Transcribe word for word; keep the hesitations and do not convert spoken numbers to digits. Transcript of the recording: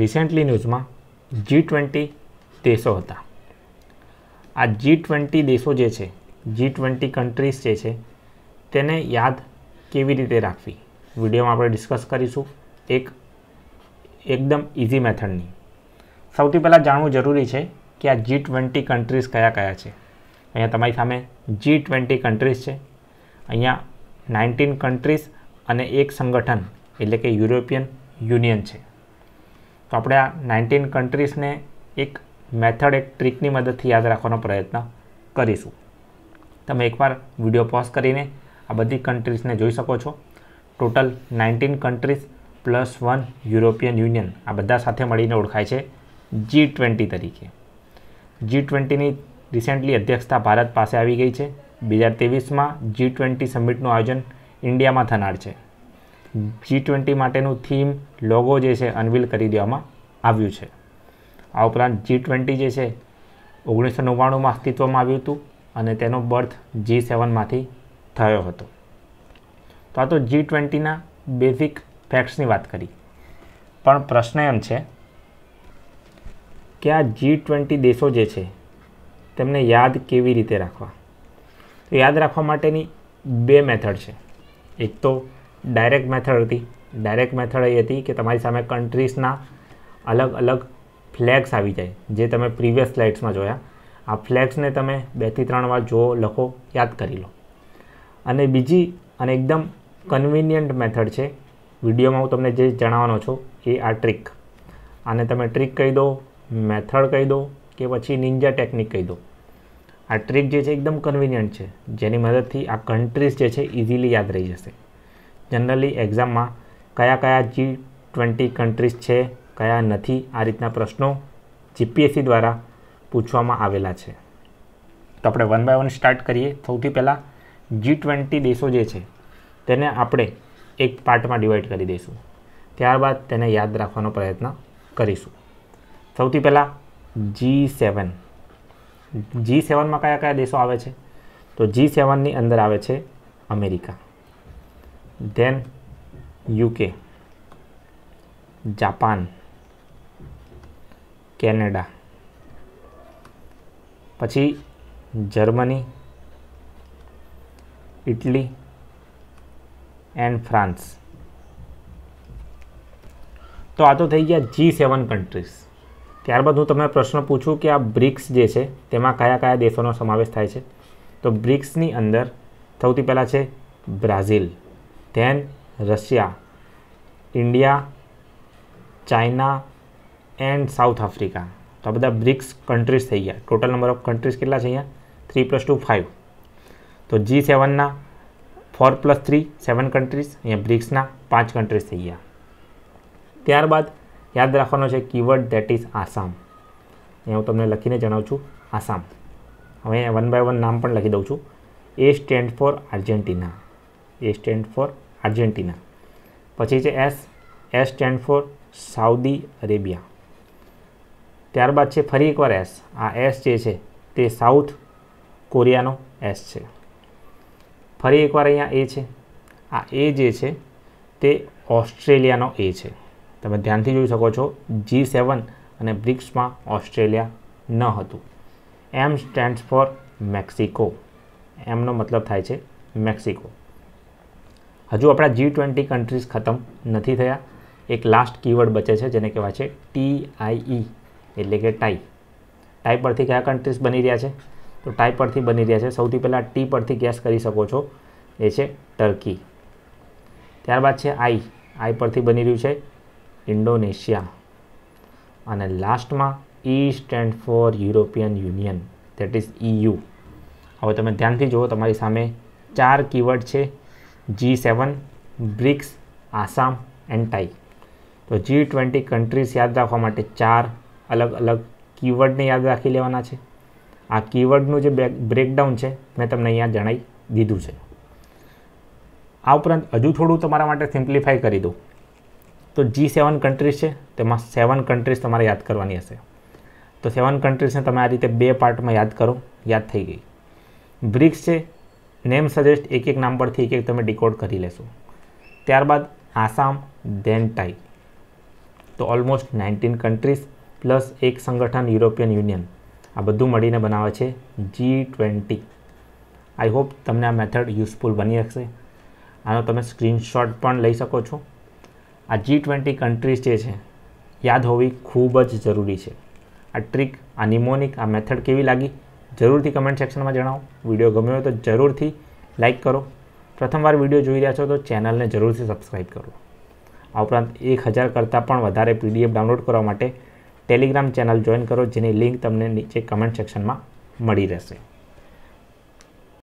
Recently ન્યૂઝમાં G twenty દેશો હતા। આ જી ટ્વેન્ટી દેશો જે છે, જી ટ્વેન્ટી કન્ટ્રીઝ જે છે તેને યાદ કેવી રીતે રાખવી વિડીયોમાં આપણે ડિસ્કસ કરીશું એક એકદમ ઇઝી મેથડની। સૌથી પહેલાં જાણવું જરૂરી છે કે આ જી ટ્વેન્ટી કન્ટ્રીઝ કયા કયા છે। અહીંયા તમારી સામે જી ટ્વેન્ટી કન્ટ્રીઝ છે, અહીંયા નાઇન્ટીન કન્ટ્રીઝ અને એક સંગઠન એટલે કે યુરોપિયન યુનિયન છે। तो अपने आ नाइंटीन कंट्रीज ने एक मेथड एक ट्रीक की मदद से याद रखा प्रयत्न करीशू। तमे एक बार विडियो पॉज करीने आ बधी कंट्रीज ने जोई सको छो। Total nineteen countries plus one European Union आ बधा साथे मळीने ओळखाय छे जी ट्वेंटी तरीके। जी ट्वेंटी नी रिसेंटली अध्यक्षता भारत पासे आवी गई है। दो हज़ार तेईस में जी ट्वेंटी समिटनुं आयोजन इंडिया में थनार छे। जी ट्वेंटी माटेनु थीम लोगो जे छे अनवील करी देवामां आव्युं छे। आ उपरांत जी ट्वेंटी जे छे ओगनीसो नव्वाणुं में अस्तित्वमां आव्युं हतुं अने तेनो बर्थ जी सेवन मांथी थयो हतो। तो आ तो जी ट्वेंटी ना बेसिक फेक्ट्सनी वात करी, पण प्रश्न एम छे के आ जी ट्वेंटी देशो जे छे तेमने याद केवी रीते राखवा। तो याद राखवा माटेनी बे मेथड छे। एक तो डायरेक्ट मेथड थी। डायरेक्ट मेथड ये थी कि तमारी सामे कंट्रीजना अलग अलग फ्लेग्स आई जाए, जे तमे प्रीवियस स्लाइड्स में जोया। आ फ्लेग्स ने तमे बे थी त्रण वार जो लखो याद करी लो। अने बीजी अने एकदम कन्वीनियंट मेथड छे, विडियो में हूँ तमने जे जणाववानो छो ए आ ट्रीक। आने तमे ट्रीक कही दो, मेथड कही दो के पछी निंजा टेक्निक कही दो। आ ट्रीक जे छे एकदम कन्वीनियंट छे, जेनी मददथी आ कंट्रीज जे छे इजीली याद रही जशे। जनरली एक्जाम में कया कया जी ट्वेंटी कंट्रीज है कया नहीं आ रीतना प्रश्नों जीपीएससी द्वारा पूछवामां आवेला छे। तो अपने वन बाय वन स्टार्ट करिए। सौथी पहला जी ट्वेंटी देशों जे छे तेने आपणे एक पार्ट में डिवाइड करी देशुं, त्यारबाद तेने याद राखवानो प्रयत्न करीशुं। सौथी पहला जी सेवन। जी सेवन में कया कया देशों आवे छे? तो जी सेवन नी अंदर आवे छे America, then UK, Japan, Canada, पछी जर्मनी, इटली एंड फ्रांस। तो आ तो थई गया जी सेवन कंट्रीज। त्यारबाद हूँ तमने प्रश्न पूछूँ कि आ ब्रिक्स जे छे तेमां कया कया देशोनो समावेश थाय छे। तो ब्रिक्सनी अंदर सौथी पहला छे Brazil, then Russia, India, China and South Africa. तो आ बधा ब्रिक्स कंट्रीज थी गया। टोटल नंबर ऑफ कंट्रीज के अँ थ्री प्लस टू फाइव। तो जी सेवन ना four plus three seven countries, अँ ब्रिक्स ना पांच कंट्रीज थी गया। त्यारबाद याद रखवानो छे कीवर्ड देट इज आसाम। अँ हूँ तमने लखीने जणावुं छुं आसाम। हवे वन बाय वन नाम पण लखी दऊं छुं। A stand for Argentina, A stand for Argentina. पछी छे S, S stand for Saudi Arabia. त्यारबाद छे फरी एकवार एस। आ एस जे छे ते साउथ कोरियानो एस छे। फरी एकवार अहींया ए छे। आ ए जे छे ते ऑस्ट्रेलियानो ए छे। तमे ध्यानथी जोई शको छो जी सेवन अने ब्रिक्स मां ऑस्ट्रेलिया न हतुं। M stands for Mexico. एमनो मतलब थाय छे मेक्सिको। हजू अपना जी ट्वेंटी कंट्रीज खत्म नहीं थया। एक लास्ट कीवर्ड बचे है जेने कहवाय छे टी आई ई एटले के टाई। टाई परथी क्या कंट्रीज बनी रहा है? तो टाई परथी बनी रहा है सौथी पहला टी परथी गैस करी सको छो, ए छे टर्की। त्यारबाद छे आई, आई परथी बनी रह्यु छे इंडोनेशिया। अने लास्ट में E stand for European Union that is EU. हवे तमे ध्यानथी जुओ, तमारी सामे चार कीवर्ड है G seven, BRICS, Assam and tie. तो जी ट्वेंटी कंट्रीज याद रखवा माटे चार अलग अलग कीवर्ड ने याद राखी लेवाना छे। आ कीवर्डनुं जे ब्रेकडाउन छे मैं तमने अहींया जणावी दीधुं छे। आ उपरांत हजू थोड़ुं तमारा माटे सिम्प्लिफाई करी दऊं। तो जी सेवन कंट्रीज छे तेमां सेवन कंट्रीज तमारे याद करवानी हशे। तो सेवन कंट्रीज ने तमे आ रीते बे पार्टमां याद करो, याद थई गई। ब्रिक्स छे नेम सजेस्ट एक एक नाम पर थी एक एक तमे डिकोड करी लेशो। त्यारबाद आसाम, देन टाई। तो ऑलमोस्ट नाइंटीन कंट्रीज प्लस एक संगठन यूरोपियन यूनियन आ बधुं મળીને બનાવે છે जी ट्वेंटी। आई होप તમને આ મેથડ યુઝફુल બની હશે। આનો તમે સ્ક્રીનશોટ પણ લઈ શકો છો। આ जी ट्वेंटी કન્ટ્રીઝ જે છે યાદ હોવી ખૂબ જ જરૂરી છે। આ ટ્રીક આ ન્યુમોનિક આ મેથડ કેવી લાગી જરૂરથી કમેન્ટ સેક્શનમાં જણાવો। વિડીયો ગમ્યો હોય તો જરૂરથી લાઇક કરો। પ્રથમવાર વિડીયો જોઈ રહ્યા છો તો ચેનલને જરૂરથી સબસ્ક્રાઇબ કરો। આ ઉપરાંત એક હજાર કરતાં પણ વધારે पीडीएफ ડાઉનલોડ કરવા માટે ટેલિગ્રામ ચેનલ જોઈન કરો, જેની લિંક તમને નીચે કમેન્ટ સેક્શનમાં મળી રહેશે।